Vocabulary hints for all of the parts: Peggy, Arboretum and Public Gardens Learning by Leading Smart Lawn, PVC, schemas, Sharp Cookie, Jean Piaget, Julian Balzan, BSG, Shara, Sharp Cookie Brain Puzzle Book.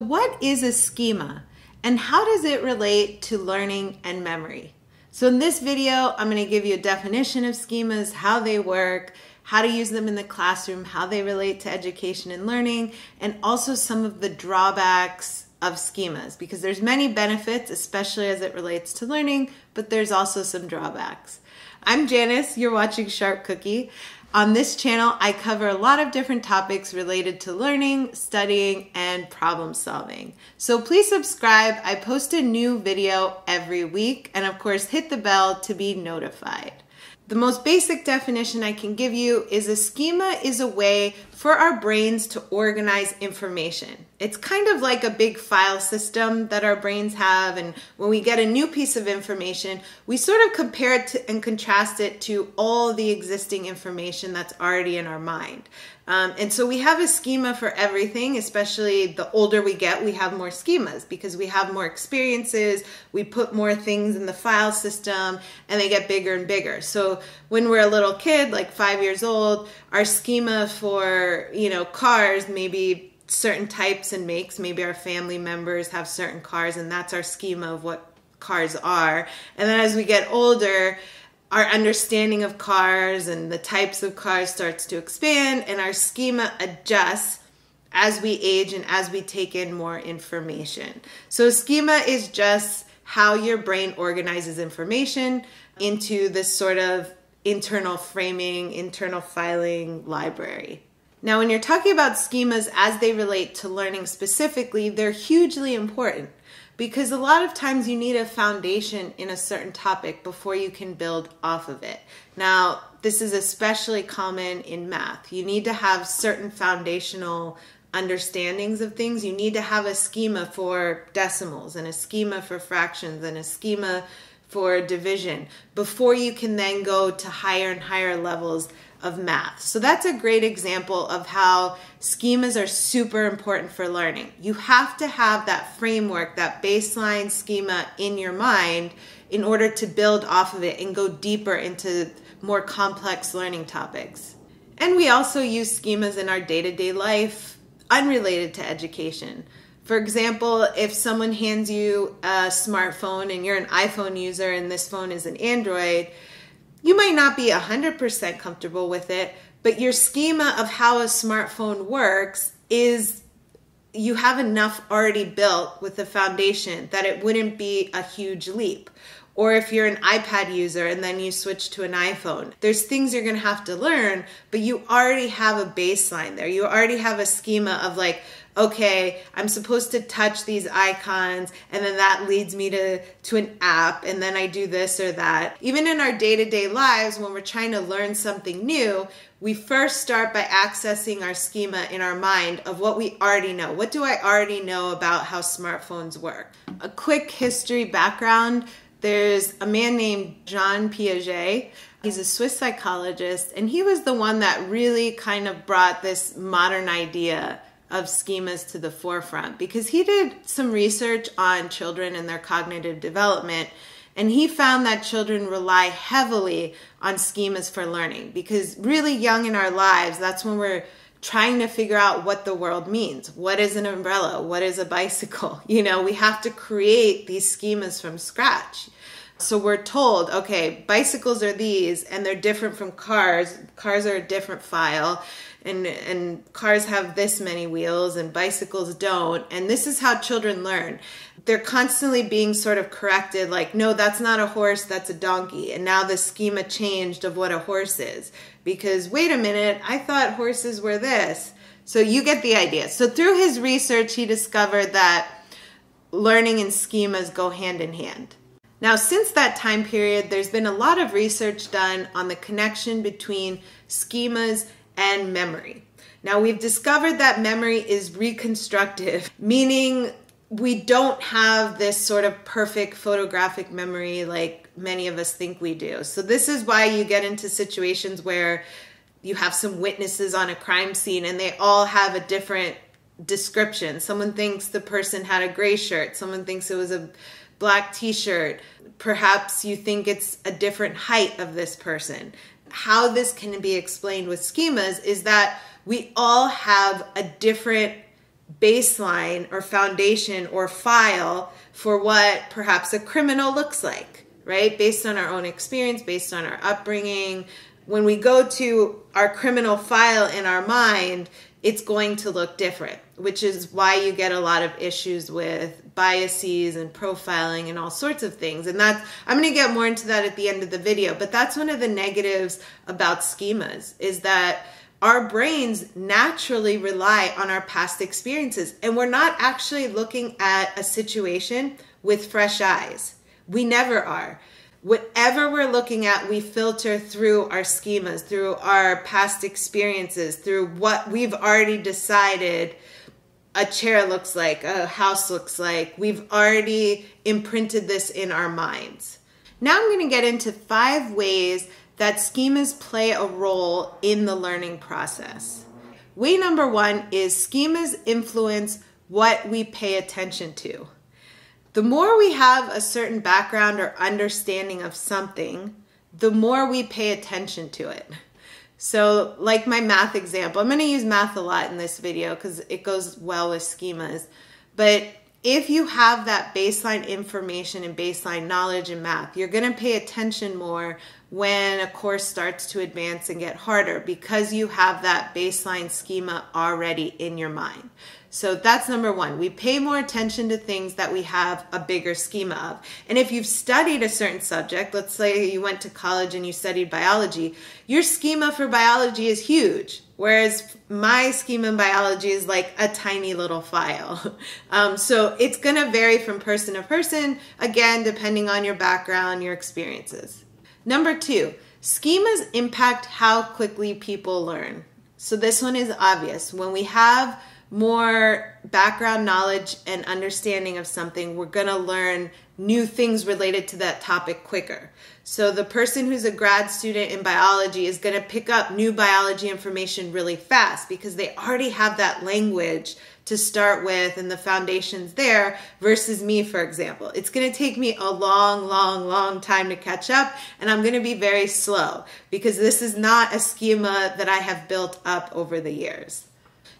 What is a schema and how does it relate to learning and memory? So in this video, I'm going to give you a definition of schemas, how they work, how to use them in the classroom, how they relate to education and learning, and also some of the drawbacks of schemas, because there's many benefits, especially as it relates to learning, but there's also some drawbacks. I'm Janice, you're watching Sharp Cookie. On this channel, I cover a lot of different topics related to learning, studying, and problem solving. So please subscribe. I post a new video every week, and of course, hit the bell to be notified. The most basic definition I can give you is a schema is a way for our brains to organize information. It's kind of like a big file system that our brains have, and when we get a new piece of information, we sort of compare it to and contrast it to all the existing information that's already in our mind. And so we have a schema for everything, especially the older we get, we have more schemas because we have more experiences, we put more things in the file system, and they get bigger and bigger. So when we're a little kid, like 5 years old, our schema for, cars, maybe certain types and makes, maybe our family members have certain cars, and that's our schema of what cars are. And then as we get older, our understanding of cars and the types of cars starts to expand, and our schema adjusts as we age and as we take in more information. So schema is just how your brain organizes information into this sort of internal framing, internal filing library. Now, when you're talking about schemas as they relate to learning specifically, they're hugely important because a lot of times you need a foundation in a certain topic before you can build off of it. Now, this is especially common in math. You need to have certain foundational understandings of things. You need to have a schema for decimals and a schema for fractions and a schema for division before you can then go to higher and higher levels of math. So that's a great example of how schemas are super important for learning. You have to have that framework, that baseline schema in your mind in order to build off of it and go deeper into more complex learning topics. And we also use schemas in our day-to-day life unrelated to education. For example, if someone hands you a smartphone and you're an iPhone user and this phone is an Android, you might not be 100% comfortable with it, but your schema of how a smartphone works is you have enough already built with the foundation that it wouldn't be a huge leap. Or if you're an iPad user and then you switch to an iPhone, there's things you're gonna have to learn, but you already have a baseline there. You already have a schema of like, okay, I'm supposed to touch these icons and then that leads me to an app and then I do this or that. Even in our day-to-day lives, when we're trying to learn something new, we first start by accessing our schema in our mind of what we already know. What do I already know about how smartphones work? A quick history background. There's a man named Jean Piaget. He's a Swiss psychologist, and he was the one that really kind of brought this modern idea of schemas to the forefront because he did some research on children and their cognitive development, and he found that children rely heavily on schemas for learning because really young in our lives, that's when we're trying to figure out what the world means. What is an umbrella? What is a bicycle? We have to create these schemas from scratch. So we're told, okay, bicycles are these and they're different from cars. Cars are a different file and cars have this many wheels and bicycles don't. And this is how children learn. They're constantly being sort of corrected like, no, that's not a horse, that's a donkey. And now the schema changed of what a horse is because wait a minute, I thought horses were this. So you get the idea. So through his research, he discovered that learning and schemas go hand in hand. Now, since that time period, there's been a lot of research done on the connection between schemas and memory. Now, we've discovered that memory is reconstructive, meaning we don't have this sort of perfect photographic memory like many of us think we do. So this is why you get into situations where you have some witnesses on a crime scene and they all have a different description. Someone thinks the person had a gray shirt. Someone thinks it was a black t-shirt. Perhaps you think it's a different height of this person. How this can be explained with schemas is that we all have a different baseline or foundation or file for what perhaps a criminal looks like, right? Based on our own experience, based on our upbringing. When we go to our criminal file in our mind, it's going to look different, which is why you get a lot of issues with biases and profiling and all sorts of things. And that's, I'm going to get more into that at the end of the video, but that's one of the negatives about schemas, is that our brains naturally rely on our past experiences, and we're not actually looking at a situation with fresh eyes. We never are. Whatever we're looking at, we filter through our schemas, through our past experiences, through what we've already decided a chair looks like, a house looks like. We've already imprinted this in our minds. Now I'm going to get into 5 ways that schemas play a role in the learning process. Way number 1 is schemas influence what we pay attention to. The more we have a certain background or understanding of something, the more we pay attention to it. So like my math example, I'm going to use math a lot in this video because it goes well with schemas. But if you have that baseline information and baseline knowledge in math, you're going to pay attention more when a course starts to advance and get harder because you have that baseline schema already in your mind. So that's number 1. We pay more attention to things that we have a bigger schema of. And if you've studied a certain subject, let's say you went to college and you studied biology, your schema for biology is huge, whereas my schema in biology is like a tiny little file. So it's going to vary from person to person, again, depending on your background, your experiences. Number 2, schemas impact how quickly people learn. So this one is obvious. When we have more background knowledge and understanding of something, we're going to learn new things related to that topic quicker. So the person who's a grad student in biology is going to pick up new biology information really fast because they already have that language to start with and the foundation's there, versus me, for example. It's going to take me a long time to catch up, and I'm going to be very slow because this is not a schema that I have built up over the years.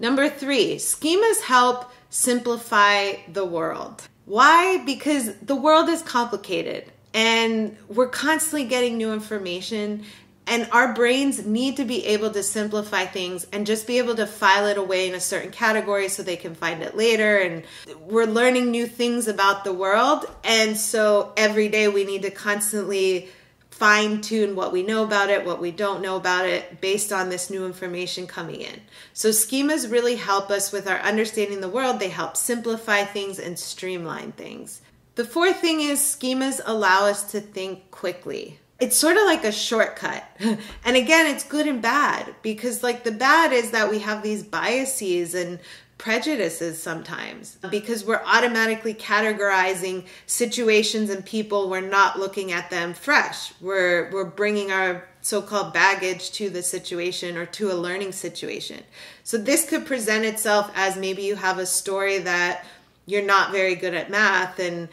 Number 3, schemas help simplify the world. Why? Because the world is complicated and we're constantly getting new information, and our brains need to be able to simplify things and just be able to file it away in a certain category so they can find it later. And we're learning new things about the world, and so every day we need to constantly fine-tune what we know about it, what we don't know about it, based on this new information coming in. So schemas really help us with our understanding the world. They help simplify things and streamline things. The 4th thing is schemas allow us to think quickly. It's sort of like a shortcut. And again, it's good and bad, because like the bad is that we have these biases and prejudices sometimes because we're automatically categorizing situations and people. We're not looking at them fresh. We're bringing our so-called baggage to the situation or to a learning situation. So this could present itself as maybe you have a story that you're not very good at math and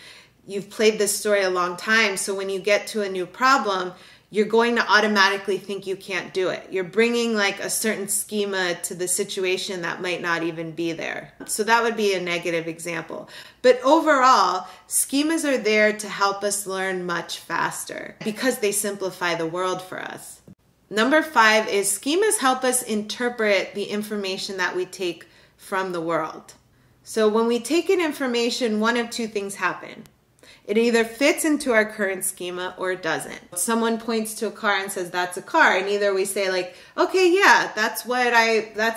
you've played this story a long time. So when you get to a new problem, you're going to automatically think you can't do it. You're bringing like a certain schema to the situation that might not even be there. So that would be a negative example. But overall, schemas are there to help us learn much faster because they simplify the world for us. Number 5 is schemas help us interpret the information that we take from the world. So when we take in information, one of 2 things happen. It either fits into our current schema or it doesn't. Someone points to a car and says, that's a car. And either we say like, okay, yeah, that's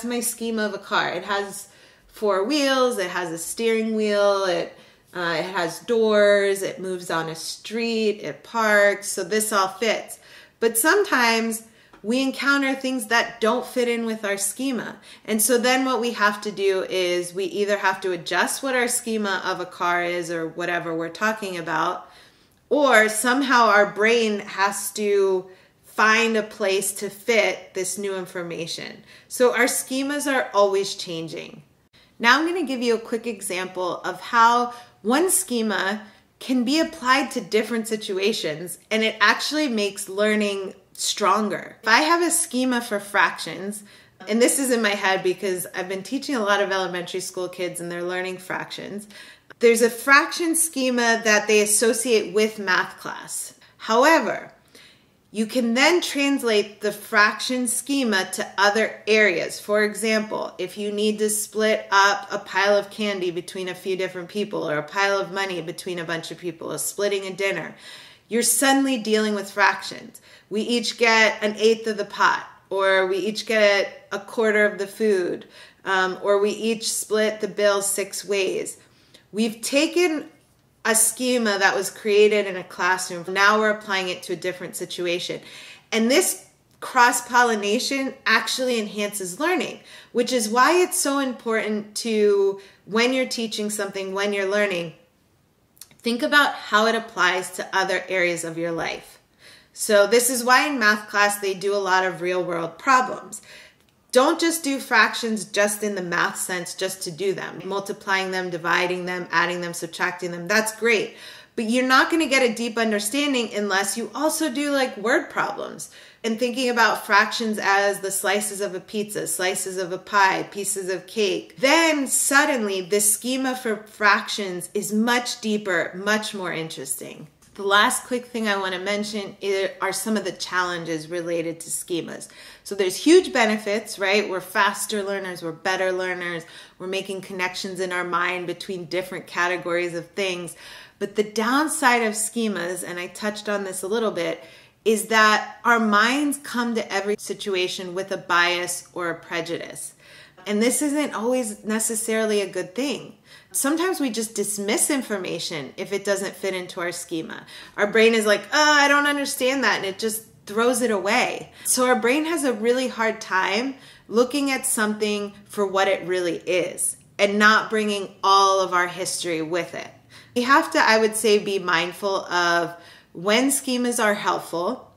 my schema of a car. It has 4 wheels. It has a steering wheel. It has doors. It moves on a street. It parks. So this all fits. But sometimes we encounter things that don't fit in with our schema. And so then what we have to do is we either have to adjust what our schema of a car is or whatever we're talking about, or somehow our brain has to find a place to fit this new information. So our schemas are always changing. Now I'm going to give you a quick example of how one schema can be applied to different situations, and it actually makes learning stronger. If I have a schema for fractions, And this is in my head because I've been teaching a lot of elementary school kids and they're learning fractions. There's a fraction schema that they associate with math class. However, you can then translate the fraction schema to other areas. For example, if you need to split up a pile of candy between a few different people, or a pile of money between a bunch of people, or splitting a dinner, you're suddenly dealing with fractions. We each get an eighth of the pot, or we each get a quarter of the food, or we each split the bill 6 ways. We've taken a schema that was created in a classroom. Now we're applying it to a different situation. And this cross-pollination actually enhances learning, which is why it's so important to, when you're teaching something, when you're learning, think about how it applies to other areas of your life. So this is why in math class they do a lot of real-world problems. Don't just do fractions just in the math sense, just to do them. Multiplying them, dividing them, adding them, subtracting them, that's great. But you're not going to get a deep understanding unless you also do like word problems and thinking about fractions as the slices of a pizza, slices of a pie, pieces of cake. Then suddenly the schema for fractions is much deeper, much more interesting. The last quick thing I want to mention are some of the challenges related to schemas. So there's huge benefits, right? We're faster learners, we're better learners, we're making connections in our mind between different categories of things. But the downside of schemas, and I touched on this a little bit, is that our minds come to every situation with a bias or a prejudice. And this isn't always necessarily a good thing. Sometimes we just dismiss information if it doesn't fit into our schema. Our brain is like, oh, I don't understand that, and it just throws it away. So our brain has a really hard time looking at something for what it really is and not bringing all of our history with it. We have to, I would say, be mindful of when schemas are helpful,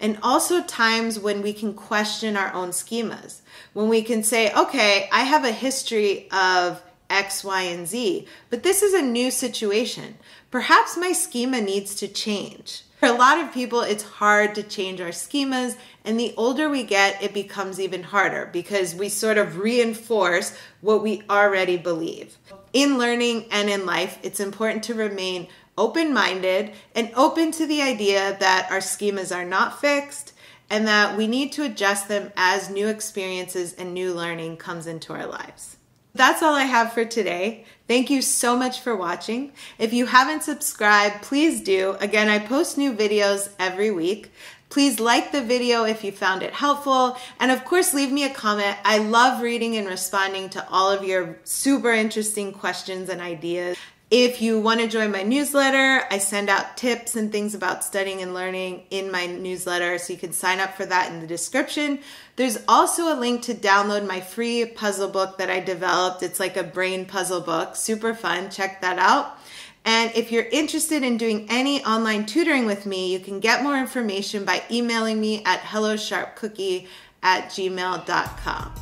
and also times when we can question our own schemas. When we can say, okay, I have a history of X, Y, and Z, but this is a new situation. Perhaps my schema needs to change. For a lot of people, it's hard to change our schemas, and the older we get, it becomes even harder because we sort of reinforce what we already believe. In learning and in life, it's important to remain open-minded and open to the idea that our schemas are not fixed and that we need to adjust them as new experiences and new learning comes into our lives. That's all I have for today. Thank you so much for watching. If you haven't subscribed, please do. Again, I post new videos every week. Please like the video if you found it helpful. And of course, leave me a comment. I love reading and responding to all of your super interesting questions and ideas. If you want to join my newsletter, I send out tips and things about studying and learning in my newsletter, so you can sign up for that in the description. There's also a link to download my free puzzle book that I developed. It's like a brain puzzle book, super fun, check that out. And if you're interested in doing any online tutoring with me, you can get more information by emailing me at hellosharpcookie@gmail.com.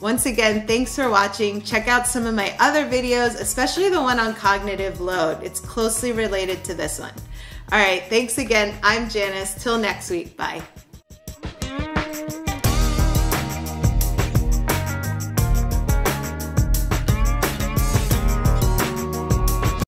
Once again, thanks for watching. Check out some of my other videos, especially the one on cognitive load. It's closely related to this one. All right, thanks again. I'm Janice. Till next week, bye.